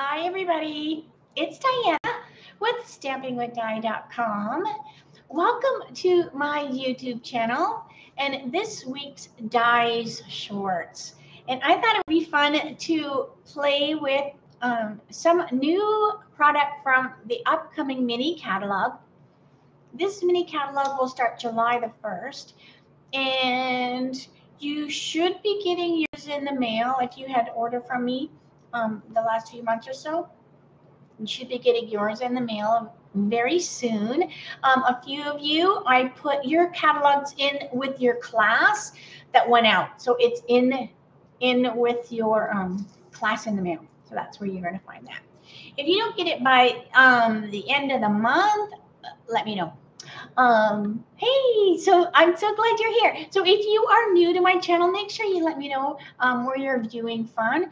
Hi everybody, it's Diana with stampingwithdye.com. Welcome to my YouTube channel and this week's Di's Shorts. And I thought it would be fun to play with some new product from the upcoming mini catalog. This mini catalog will start July the 1st and you should be getting yours in the mail if you had ordered from me the last few months or so. You should be getting yours in the mail very soon. A few of you, I put your catalogs in with your class that went out. So it's in with your class in the mail. So that's where you're going to find that. If you don't get it by the end of the month, let me know. Hey, so I'm so glad you're here. So if you are new to my channel, make sure you let me know where you're viewing from.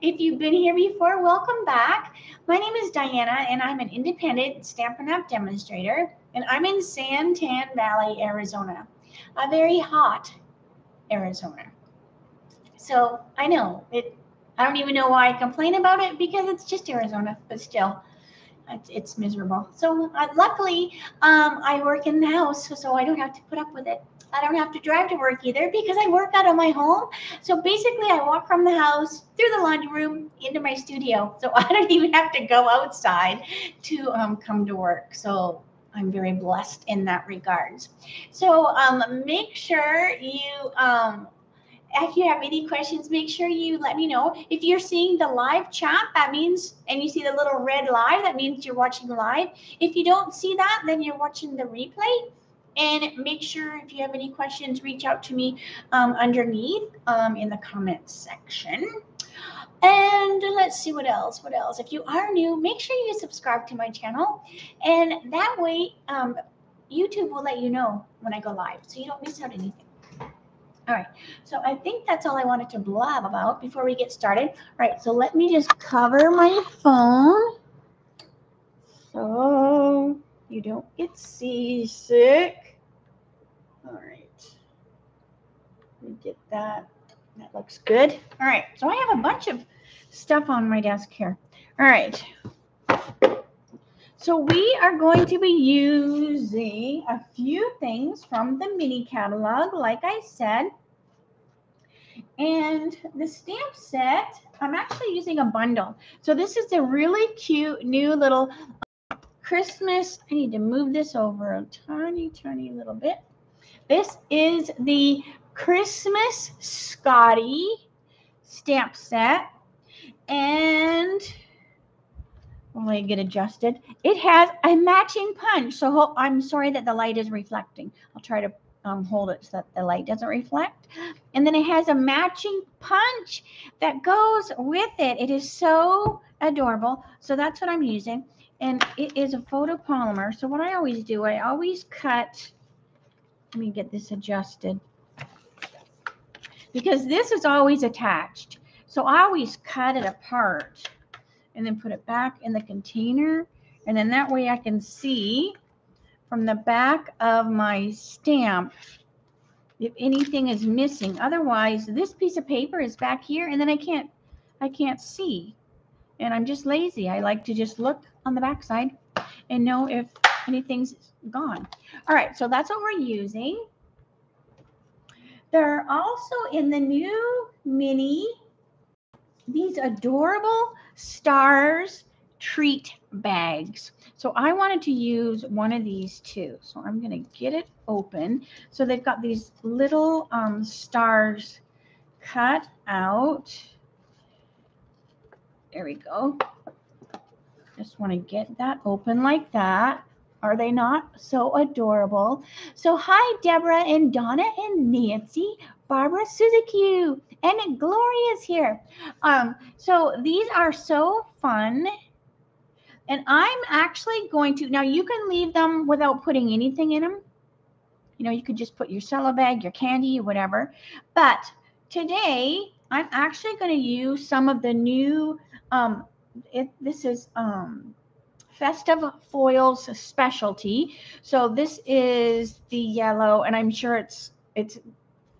If you've been here before, welcome back. My name is Diana and I'm an independent Stampin' Up! Demonstrator and I'm in San Tan Valley, Arizona, a very hot Arizona. So I know it, I don't even know why I complain about it because it's just Arizona, but still. It's miserable. So luckily, I work in the house, so I don't have to put up with it. I don't have to drive to work either because I work out of my home. So basically, I walk from the house through the laundry room into my studio. So I don't even have to go outside to come to work. So I'm very blessed in that regards. So make sure you... If you have any questions, make sure you let me know. If you're seeing the live chat, that means, and you see the little red live, that means you're watching live. If you don't see that, then you're watching the replay. And make sure if you have any questions, reach out to me underneath in the comments section. And let's see what else, If you are new, make sure you subscribe to my channel. And that way, YouTube will let you know when I go live, so you don't miss out anything. All right, so I think that's all I wanted to blab about before we get started. All right, so let me just cover my phone so you don't get seasick. All right, let me get that. That looks good. All right, so I have a bunch of stuff on my desk here. All right, so we are going to be using a few things from the mini catalog, like I said. And the stamp set, I'm actually using a bundle. So this is a really cute new little Christmas. I need to move this over a tiny little bit. This is the Christmas Scottie stamp set. And... I get adjusted. It has a matching punch. So I'm sorry that the light is reflecting. I'll try to hold it so that the light doesn't reflect. And then it has a matching punch that goes with it. It is so adorable. So that's what I'm using. And it is a photopolymer. So what I always do, I always cut. Let me get this adjusted. Because this is always attached. So I always cut it apart and then put it back in the container. And then that way I can see from the back of my stamp if anything is missing. Otherwise, this piece of paper is back here and then I can't see. And I'm just lazy. I like to just look on the back side and know if anything's gone. All right, so that's what we're using. There are also in the new mini these adorable stars treat bags. So I wanted to use one of these too. So I'm going to get it open. So they've got these little stars cut out. There we go. Just want to get that open like that. Are they not so adorable? So hi, Deborah and Donna and Nancy, Barbara, Suzuki, and Gloria's here. So these are so fun. And I'm actually going to, now you can leave them without putting anything in them. You know, you could just put your cello bag, your candy, whatever. But today, I'm actually going to use some of the new, this is Festive Foils specialty. So this is the yellow, and I'm sure it's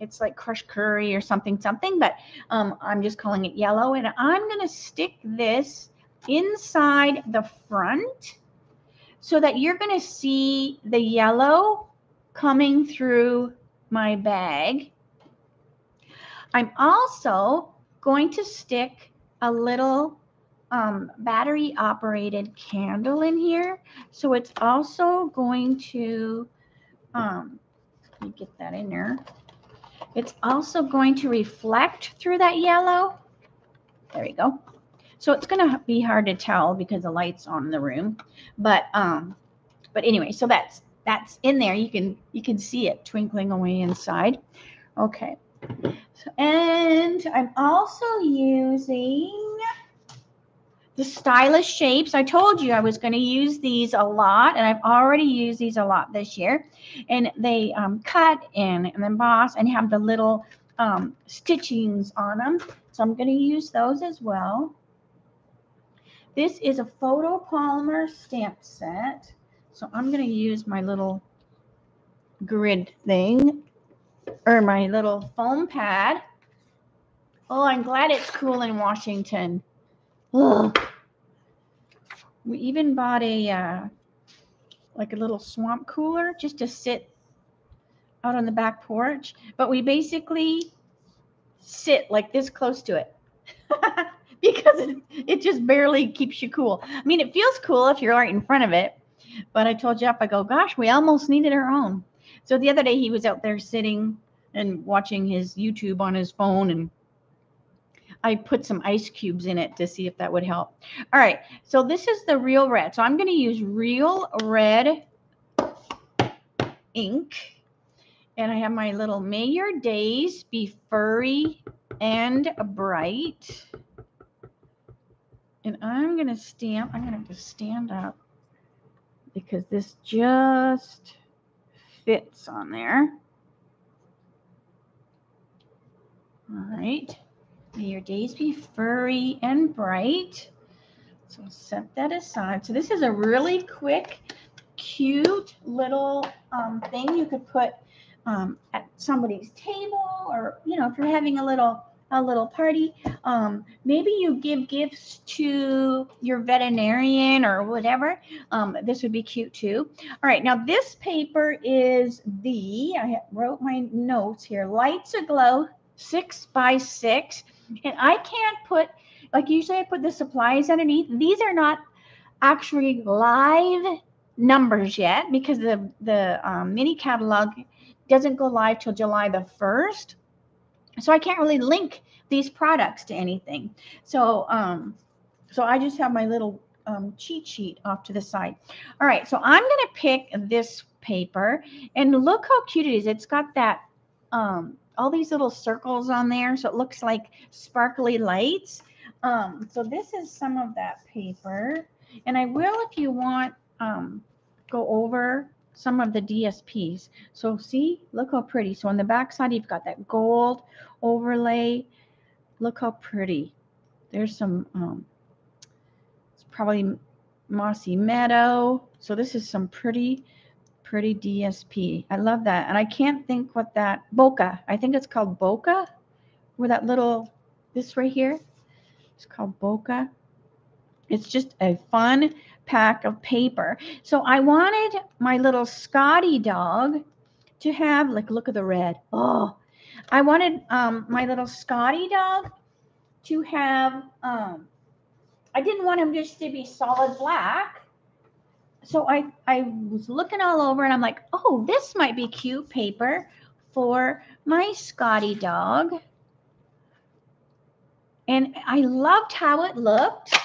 It's like crushed curry or something, but I'm just calling it yellow. And I'm going to stick this inside the front so that you're going to see the yellow coming through my bag. I'm also going to stick a little battery operated candle in here. So it's also going to, let me get that in there. It's also going to reflect through that yellow. There we go. So it's going to be hard to tell because the light's on the room, but anyway, so that's in there. You can see it twinkling away inside. Okay. And I'm also using the Stylish Shapes. I told you I was going to use these a lot, and I've already used these a lot this year. And they cut and emboss and have the little stitchings on them. So I'm going to use those as well. This is a photopolymer stamp set. So I'm going to use my little grid thing, or my little foam pad. Oh, I'm glad it's cool in Washington. Ugh. We even bought a like a little swamp cooler just to sit out on the back porch. But we basically sit like this close to it because it just barely keeps you cool. I mean, it feels cool if you're right in front of it. But I told Jeff, I go, gosh, we almost needed our own. So the other day he was out there sitting and watching his YouTube on his phone, and I put some ice cubes in it to see if that would help. All right, so this is the Real Red. So I'm going to use Real Red ink, and I have my little May Your Days Be Furry and Bright, and I'm going to stamp. I'm going to have to stand up because this just fits on there. All right. May your days be furry and bright. So set that aside. So this is a really quick, cute little thing you could put at somebody's table, or, you know, if you're having a little party. Maybe you give gifts to your veterinarian or whatever. This would be cute too. All right, now this paper is I wrote my notes here, Lights Aglow 6x6. And I can't put, like usually I put the supplies underneath. These are not actually live numbers yet because the mini catalog doesn't go live till July the 1st. So I can't really link these products to anything. So so I just have my little cheat sheet off to the side. All right, so I'm going to pick this paper, and look how cute it is. It's got that all these little circles on there, so it looks like sparkly lights. So this is some of that paper, and I will, if you want, go over some of the DSPs. So see, look how pretty. So on the back side, you've got that gold overlay. Look how pretty. There's some, it's probably Mossy Meadow. So this is some pretty DSP. I love that. And I can't think what that, bokeh. I think it's called bokeh, where that little, this right here, it's called bokeh. It's just a fun pack of paper. So I wanted my little Scottie dog to have, like, look at the red. Oh, I wanted my little Scottie dog to have, I didn't want him just to be solid black. So I was looking all over, and I'm like, oh, this might be cute paper for my Scottie dog. And I loved how it looked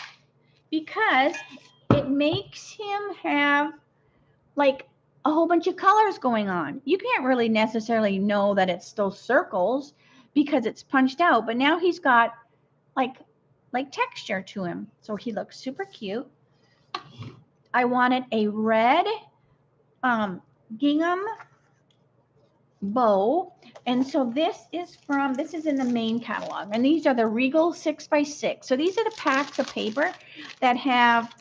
because it makes him have like a whole bunch of colors going on. You can't really necessarily know that it's still circles because it's punched out, but now he's got like texture to him. So he looks super cute. I wanted a red gingham bow. And so this is in the main catalog. And these are the Regal 6x6. So these are the packs of paper that have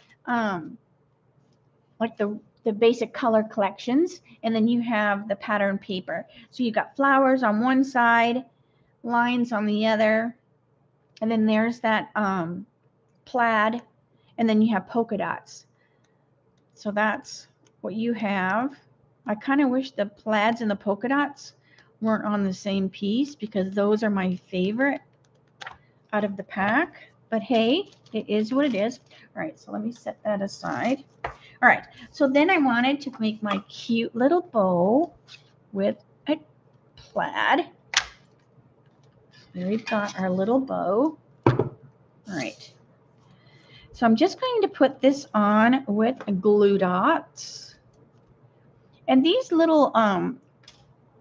like the the basic color collections, and then you have the pattern paper. So you've got flowers on one side, lines on the other, and then there's that plaid, and then you have polka dots. So that's what you have. I kind of wish the plaids and the polka dots weren't on the same piece, because those are my favorite out of the pack. But hey, it is what it is. All right, so let me set that aside. All right, so then I wanted to make my cute little bow with a plaid. There we've got our little bow. All right, so I'm just going to put this on with glue dots. And these little, I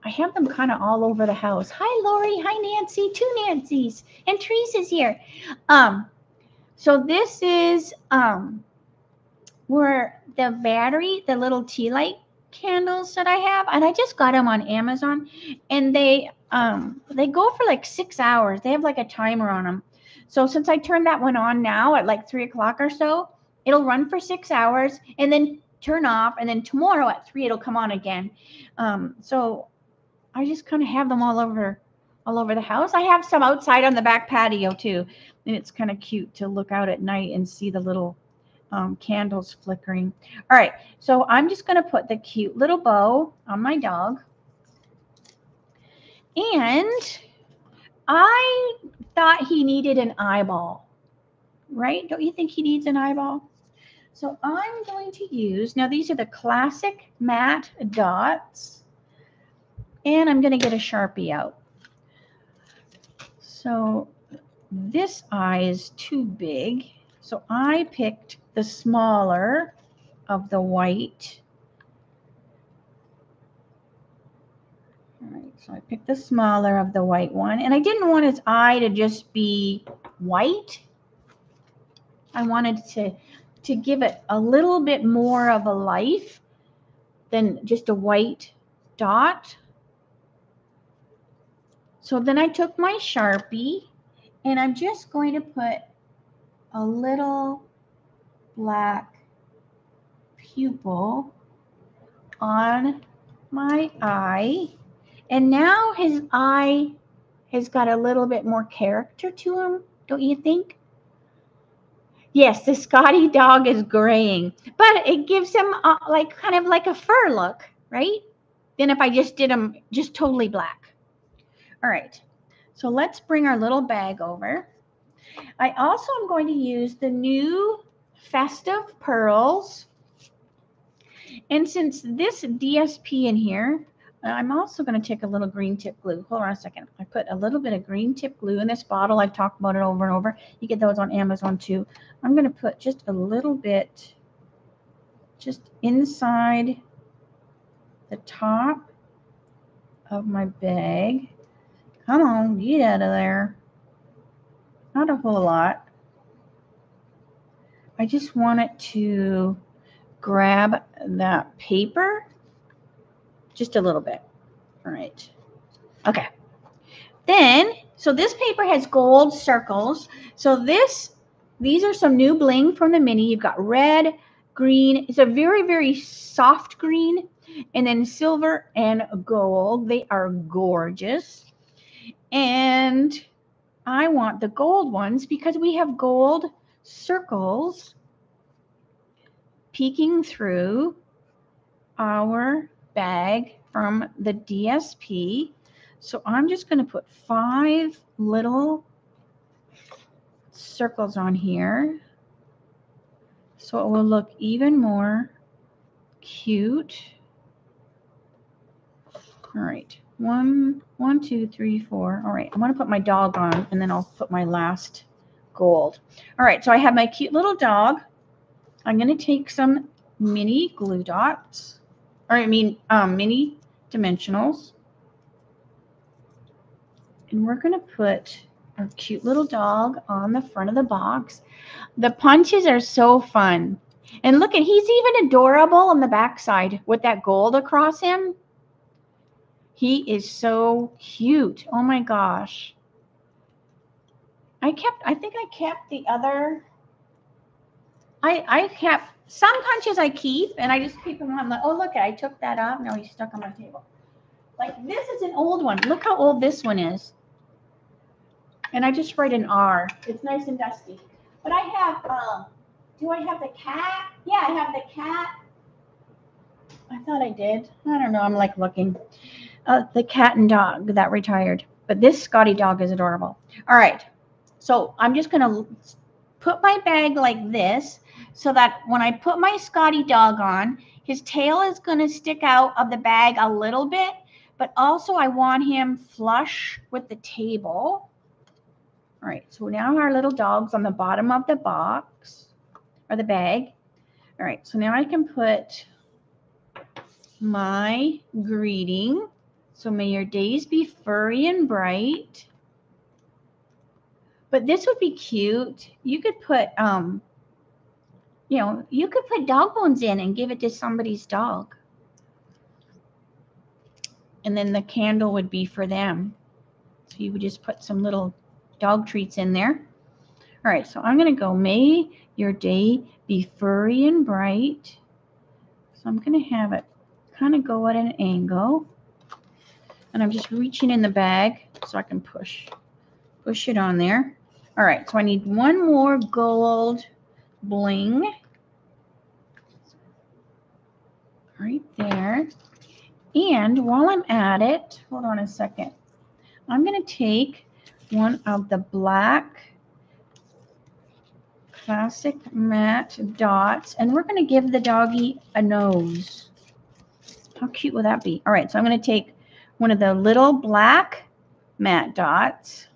have them kind of all over the house. Hi, Lori. Hi, Nancy. Two Nancys. And Therese is here. So this is where the battery, the little tea light candles that I have. And I just got them on Amazon. And they go for like 6 hours. They have like a timer on them. So since I turned that one on now at like 3 o'clock or so, it'll run for 6 hours. And then turn off, and then tomorrow at 3 it'll come on again. So I just kind of have them all over the house. I have some outside on the back patio too, and it's kind of cute to look out at night and see the little candles flickering. All right, so I'm just going to put the cute little bow on my dog, and I thought he needed an eyeball, right? Don't you think he needs an eyeball? So I'm going to use, now these are the classic matte dots, and I'm going to get a Sharpie out. So this eye is too big, so I picked the smaller of the white. All right, so I picked the smaller of the white one, and I didn't want his eye to just be white. I wanted to give it a little bit more of a life than just a white dot. So then I took my Sharpie, and I'm just going to put a little black pupil on my eye. And now his eye has got a little bit more character to him, don't you think? Yes, the Scottie dog is graying, but it gives him like kind of like a fur look, right? Then if I just did him just totally black. All right, so let's bring our little bag over. I also am going to use the new Festive Pearls. And since this DSP in here, I'm also going to take a little green tip glue. Hold on a second. I put a little bit of green tip glue in this bottle. I've talked about it over and over. You get those on Amazon too. I'm going to put just a little bit just inside the top of my bag. Come on, get out of there. Not a whole lot. I just want it to grab that paper. Just a little bit. All right. Okay. Then, so this paper has gold circles. So these are some new bling from the mini. You've got red, green. It's a very, very soft green. And then silver and gold. They are gorgeous. And I want the gold ones because we have gold circles peeking through our bag from the DSP. So I'm just going to put 5 little circles on here, so it will look even more cute. All right, 1, 1, 2, 3, 4. All right, I'm going to put my dog on, and then I'll put my last gold. All right, so I have my cute little dog. I'm going to take some mini glue dots. Or I mean, mini dimensionals. And we're going to put our cute little dog on the front of the box. The punches are so fun. And look, he's even adorable on the backside with that gold across him. He is so cute. Oh my gosh. I think I kept the other. I kept Some punches I keep, and I just keep them on. I'm like, oh, look, I took that off. No, he's stuck on my table. Like, this is an old one. Look how old this one is. And I just write an R. It's nice and dusty. But I have, do I have the cat? Yeah, I have the cat. I thought I did. I don't know. I'm like looking. The cat and dog that retired. But this Scottie dog is adorable. All right. So I'm just going to put my bag like this so that when I put my Scottie dog on, his tail is going to stick out of the bag a little bit. But also I want him flush with the table. All right. So now our little dog's on the bottom of the box or the bag. All right. So now I can put my greeting. So may your days be furry and bright. But this would be cute. You could put, you know, you could put dog bones in and give it to somebody's dog. And then the candle would be for them. So you would just put some little dog treats in there. All right, so I'm going to go, may your day be furry and bright. So I'm going to have it kind of go at an angle. And I'm just reaching in the bag so I can push it on there. All right, so I need one more gold bling right there. And while I'm at it, hold on a second. I'm going to take one of the black classic matte dots, and we're going to give the doggy a nose. How cute would that be? All right, so I'm going to take one of the little black matte dots,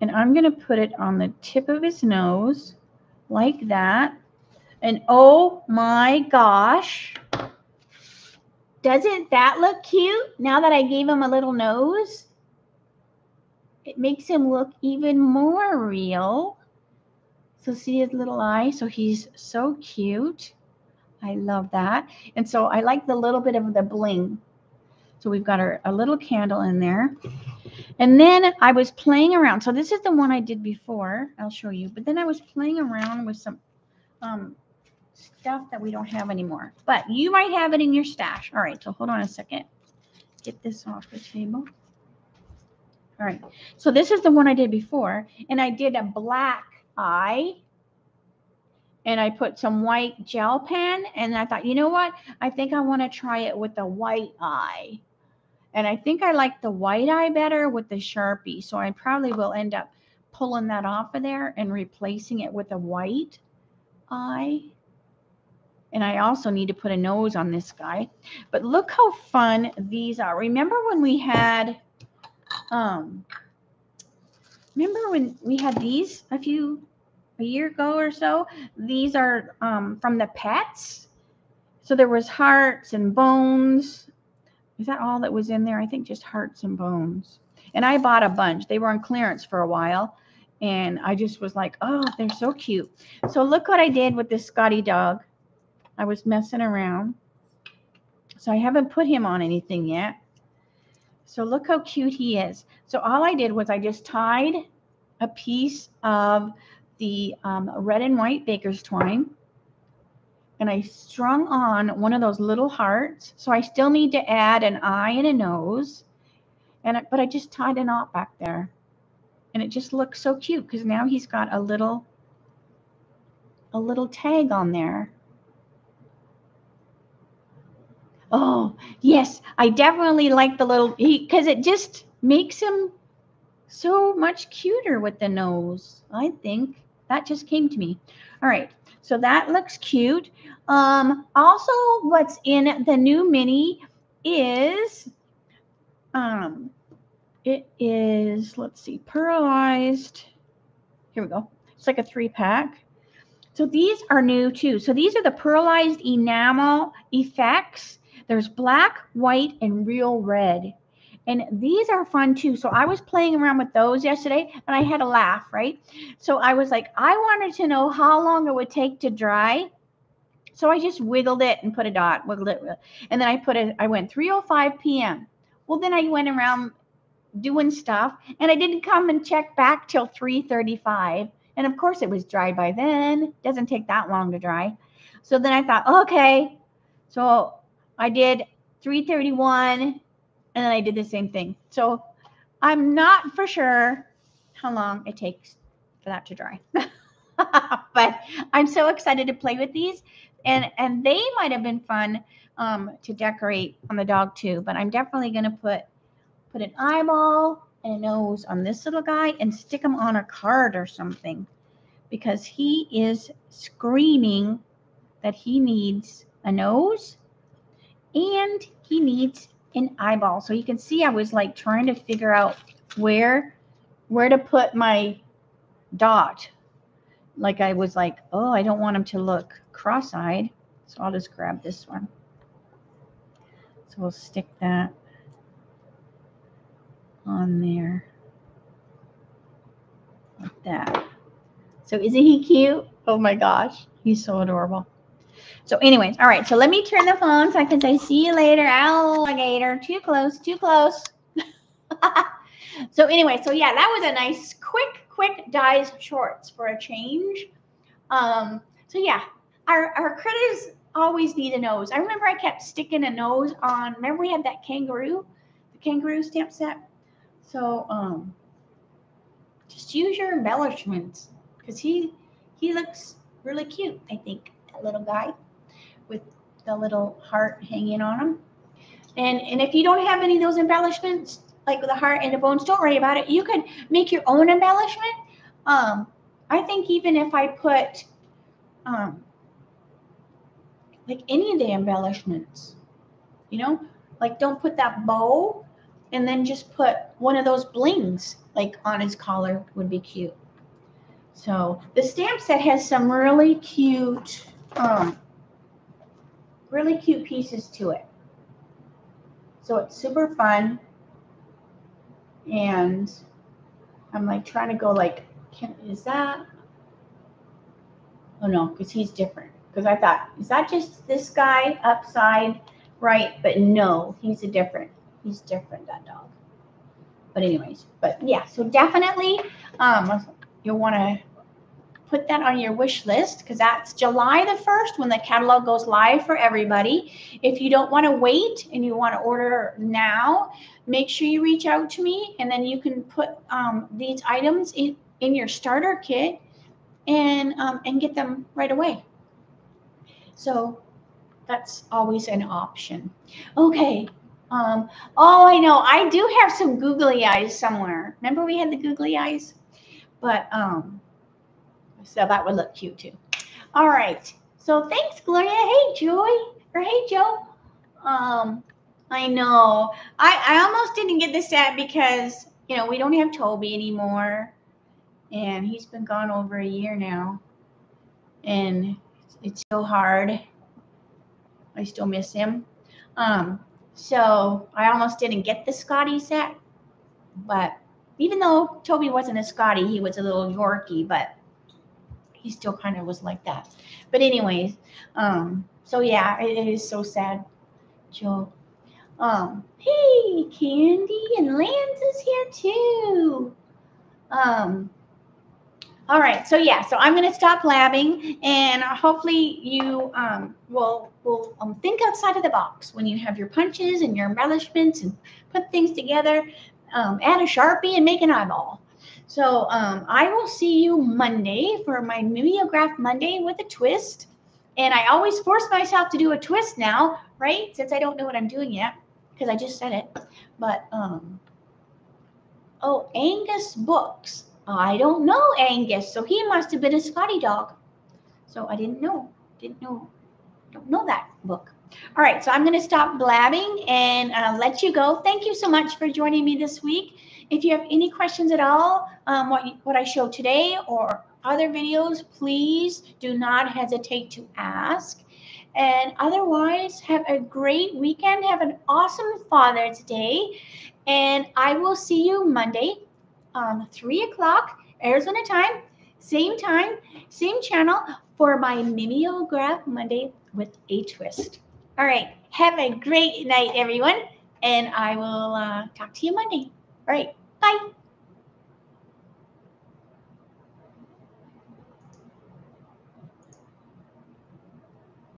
and I'm going to put it on the tip of his nose like that. And oh my gosh, doesn't that look cute? Now that I gave him a little nose, it makes him look even more real. So see his little eye? So he's so cute. I love that. And so I like the little bit of the bling. So we've got a little candle in there. And then I was playing around. So this is the one I did before. I'll show you. But then I was playing around with some stuff that we don't have anymore. But you might have it in your stash. All right. So hold on a second. Get this off the table. All right. So this is the one I did before. And I did a black eye. And I put some white gel pen, and I thought, you know what? I think I want to try it with the white eye. And I think I like the white eye better with the Sharpie. So I probably will end up pulling that off of there and replacing it with a white eye. And I also need to put a nose on this guy. But look how fun these are. Remember when we had these a year ago or so? These are from the pets. So there was hearts and bones. Is that all that was in there? I think just hearts and bones. And I bought a bunch. They were on clearance for a while. And I just was like, oh, they're so cute. So look what I did with this Scottie dog. I was messing around. So I haven't put him on anything yet. So look how cute he is. So all I did was I just tied a piece of the red and white baker's twine, and I strung on one of those little hearts. So I still need to add an eye and a nose, but I just tied a knot back there, and it just looks so cute because now he's got a little tag on there. Oh yes, I definitely like the little, because it just makes him so much cuter with the nose, I think. That just came to me. All right. So that looks cute. Also, what's in the new mini is, let's see, pearlized. Here we go. It's like a 3-pack. So these are new too. So these are the pearlized enamel effects. There's black, white, and real red. And these are fun too. So I was playing around with those yesterday, and I had a laugh, right? So I was like, I wanted to know how long it would take to dry. So I just wiggled it and put a dot, wiggled it. And then I went 3:05 p.m. Well, then I went around doing stuff, and I didn't come and check back till 3:35 And of course it was dry by then. It doesn't take that long to dry. So then I thought, okay. So I did 331 and then I did the same thing. So I'm not for sure how long it takes for that to dry. But I'm so excited to play with these. And they might have been fun to decorate on the dog too. But I'm definitely going to put an eyeball and a nose on this little guy and stick him on a card or something, because he is screaming that he needs a nose and he needs an eyeball. So you can see I was like trying to figure out where to put my dot. Like I was like, oh, I don't want him to look cross-eyed. So I'll just grab this one. So we'll stick that on there like that. So isn't he cute? Oh my gosh, he's so adorable. So anyways, all right, so let me turn the phone so I can say see you later, alligator. Too close, too close. So anyway, so yeah, that was a nice quick Di's Shorts for a change. So yeah, our critters always need a nose. I remember I kept sticking a nose on, remember we had that kangaroo, the kangaroo stamp set? So just use your embellishments, because he looks really cute, I think, that little guy with the little heart hanging on him. And if you don't have any of those embellishments, like with the heart and the bones, don't worry about it. You could make your own embellishment. I think even if I put like any of the embellishments, you know, like don't put that bow. And then just put one of those blings like on his collar would be cute. So the stamp set has some really cute pieces to it. So it's super fun. And I'm like trying to go like, is that? Oh no, because he's different. Because I thought, is that just this guy upside right? But no, he's a different. He's different, that dog. But anyways, but yeah, so definitely you'll want to put that on your wish list, because that's July the 1st when the catalog goes live for everybody. If you don't want to wait and you want to order now, make sure you reach out to me, and then you can put these items in your starter kit and get them right away. So that's always an option. Okay. Oh, I know. I do have some googly eyes somewhere. Remember we had the googly eyes? But, so that would look cute too. All right. So thanks, Gloria. Hey, Joy. Or hey, Joe. I know. I almost didn't get this set because, you know, we don't have Toby anymore. And he's been gone over a year now. And it's so hard. I still miss him. So I almost didn't get the Scottie set, but even though Toby wasn't a Scottie, he was a little Yorkie, but he still kind of was like that. But anyways, so yeah, it is so sad, Joe. Hey, Candy and Lance is here too. All right, so yeah, so I'm going to stop blabbing, and hopefully you will think outside of the box when you have your punches and your embellishments and put things together. Add a Sharpie and make an eyeball. So I will see you Monday for my Mimeograph Monday with a twist. And I always force myself to do a twist now, right? Since I don't know what I'm doing yet, because I just said it. But, oh, Angus Books. I don't know Angus, so he must have been a Scottie dog. So I don't know that book. All right, so I'm going to stop blabbing and let you go. Thank you so much for joining me this week. If you have any questions at all, what I showed today or other videos, please do not hesitate to ask. And otherwise, have a great weekend. Have an awesome Father's Day. And I will see you Monday. 3 o'clock Arizona time, same time, same channel for my Mimeograph Monday with a twist. All right. Have a great night, everyone. And I will talk to you Monday. All right. Bye.